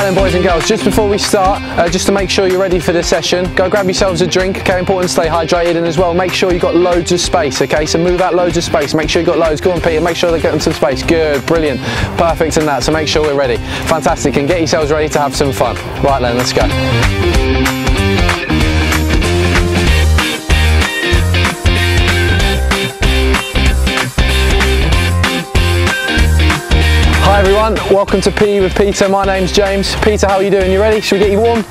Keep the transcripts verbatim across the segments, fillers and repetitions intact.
Right then, boys and girls, just before we start, uh, just to make sure you're ready for the session, go grab yourselves a drink, okay? Important to stay hydrated, and as well, make sure you've got loads of space, okay? So move out loads of space, make sure you've got loads. Go on, Peter, make sure they're getting some space. Good, brilliant, perfect in that, so make sure we're ready. Fantastic, and get yourselves ready to have some fun. Right then, let's go. Hi everyone, welcome to P with Peter. My name's James. Peter, how are you doing? You ready? Should we get you warm?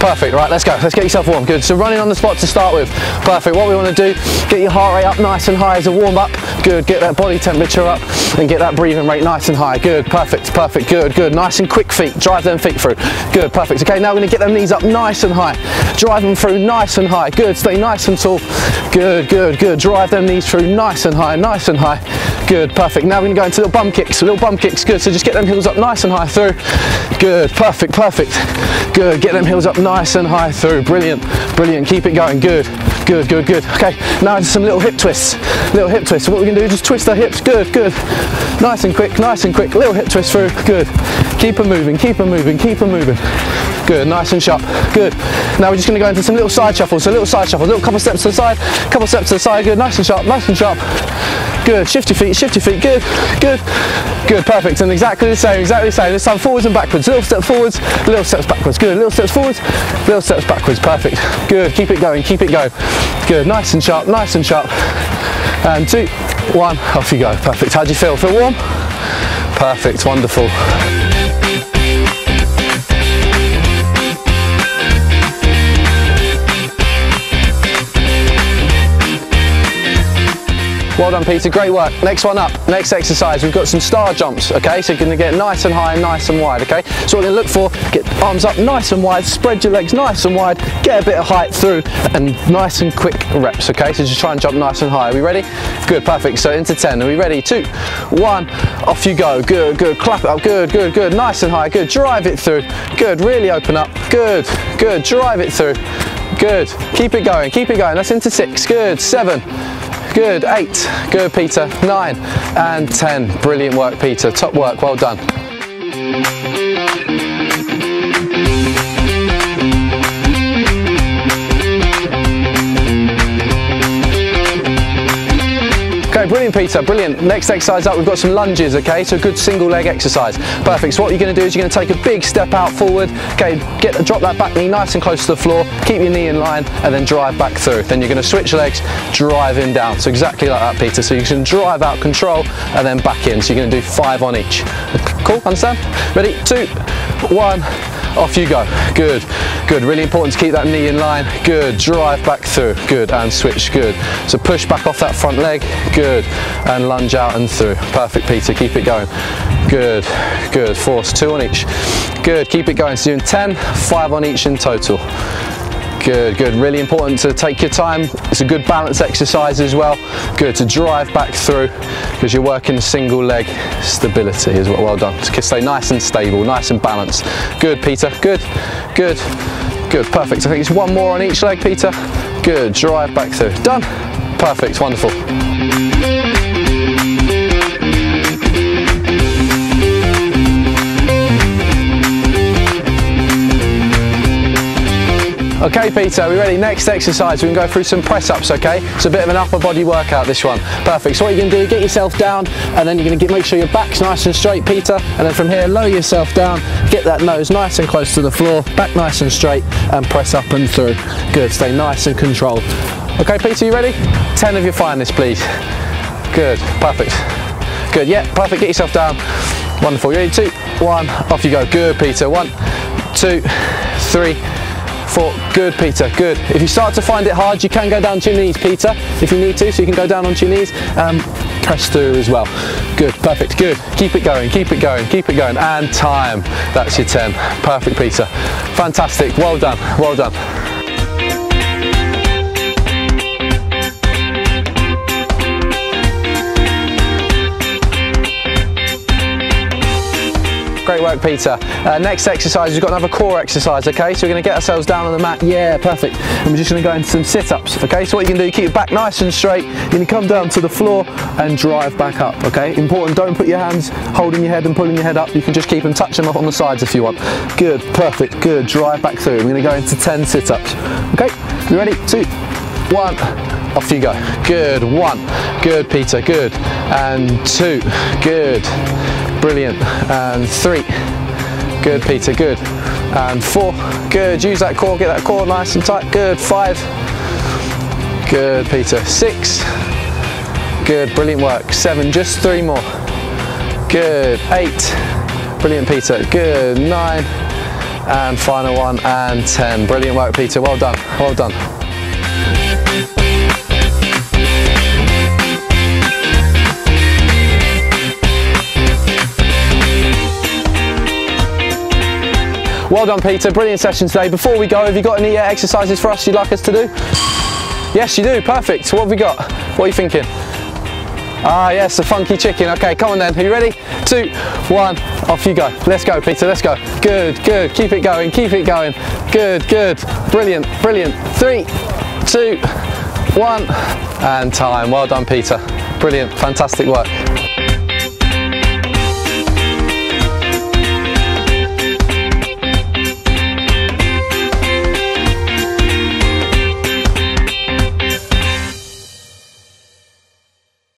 Perfect, right, let's go. Let's get yourself warm. Good, so running on the spot to start with. Perfect, what we want to do, get your heart rate up nice and high as a warm up. Good, get that body temperature up and get that breathing rate nice and high. Good, perfect, perfect, good, good. Nice and quick feet, drive them feet through. Good, perfect. Okay, now we're going to get them knees up nice and high. Drive them through nice and high. Good, stay nice and tall. Good, good, good. Drive them knees through nice and high, nice and high. Good, perfect. Now we're going to go into little bum kicks, little bum kicks. Good, so just get them heels up nice and high through. Good, perfect, perfect. Good, get them heels up nice and high through. Brilliant, brilliant. Keep it going. Good, good, good, good. Okay, now just some little hip twists, little hip twists. So what we're gonna do, just twist our hips. Good, good. Nice and quick, nice and quick. Little hip twist through. Good. Keep them moving, keep them moving, keep them moving. Good, nice and sharp. Good. Now we're just gonna go into some little side shuffles. So little side shuffles, little couple steps to the side, couple steps to the side. Good, nice and sharp, nice and sharp. Good, shift your feet, shift your feet, good, good, good, perfect, and exactly the same, exactly the same, this time forwards and backwards, little step forwards, little steps backwards, good, little steps forwards, little steps backwards, perfect, good, keep it going, keep it going, good, nice and sharp, nice and sharp, and two, one, off you go, perfect, how do you feel, feel warm? Perfect, wonderful. Well done, Peter, great work. Next one up, next exercise, we've got some star jumps, okay? So you're gonna get nice and high and nice and wide, okay? So what you're gonna look for, get arms up nice and wide, spread your legs nice and wide, get a bit of height through, and nice and quick reps, okay? So just try and jump nice and high. Are we ready? Good, perfect, so into ten. Are we ready? Two, one, off you go. Good, good, clap it up, good, good, good, nice and high, good, drive it through, good, really open up, good, good, drive it through, good, keep it going, keep it going, that's into six, good, seven, good, eight, good, Peter, nine, and ten. Brilliant work, Peter, top work, well done. Okay, brilliant, Peter, brilliant. Next exercise up, we've got some lunges, okay? So a good single leg exercise. Perfect, so what you're gonna do is you're gonna take a big step out forward, okay, get, drop that back knee nice and close to the floor, keep your knee in line, and then drive back through. Then you're gonna switch legs, drive in down. So exactly like that, Peter. So you can drive out, control, and then back in. So you're gonna do five on each. Cool, understand? Ready, two, one, off you go. Good, good, really important to keep that knee in line. Good, drive back through, good, and switch, good. So push back off that front leg, good. Good, and lunge out and through. Perfect, Peter, keep it going. Good, good, force, two on each. Good, keep it going, so doing ten, five on each in total. Good, good, really important to take your time. It's a good balance exercise as well. Good, to drive back through, because you're working single leg stability as well. Well done, stay nice and stable, nice and balanced. Good, Peter, good, good, good, perfect. I think it's one more on each leg, Peter. Good, drive back through, done. Perfect, wonderful. Okay, Peter, are we ready? Next exercise, we can go through some press-ups, okay? It's a bit of an upper body workout, this one. Perfect, so what you're gonna do, get yourself down, and then you're gonna make sure your back's nice and straight, Peter, and then from here, lower yourself down, get that nose nice and close to the floor, back nice and straight, and press up and through. Good, stay nice and controlled. Okay, Peter, you ready? ten of your finest, please. Good, perfect. Good, yeah, perfect, get yourself down. Wonderful, you ready? Two, one, off you go. Good, Peter, one, two, three, four. Good, Peter, good. If you start to find it hard, you can go down to your knees, Peter, if you need to, so you can go down onto your knees and press through as well. Good, perfect, good. Keep it going, keep it going, keep it going, and time. That's your ten. Perfect, Peter. Fantastic, well done, well done. Great work, Peter. Uh, next exercise, we've got another core exercise, okay? So we're going to get ourselves down on the mat. Yeah, perfect. And we're just going to go into some sit-ups, okay? So what you can do, you keep your back nice and straight. You're going to come down to the floor and drive back up, okay? Important, don't put your hands holding your head and pulling your head up. You can just keep them, touch them up on the sides if you want. Good, perfect, good. Drive back through. We're going to go into ten sit-ups, okay? You ready? Two, one. Off you go. Good. One. Good, Peter. Good. And two. Good. Brilliant. And three. Good, Peter. Good. And four. Good. Use that core. Get that core nice and tight. Good. Five. Good, Peter. Six. Good. Brilliant work. Seven. Just three more. Good. Eight. Brilliant, Peter. Good. Nine. And final one. And ten. Brilliant work, Peter. Well done. Well done. Well done, Peter, brilliant session today. Before we go, have you got any uh, exercises for us you'd like us to do? Yes, you do, perfect. What have we got? What are you thinking? Ah, yes, a funky chicken. Okay, come on then, are you ready? Two, one, off you go. Let's go, Peter, let's go. Good, good, keep it going, keep it going. Good, good, brilliant, brilliant. Three, two, one, and time. Well done, Peter. Brilliant, fantastic work.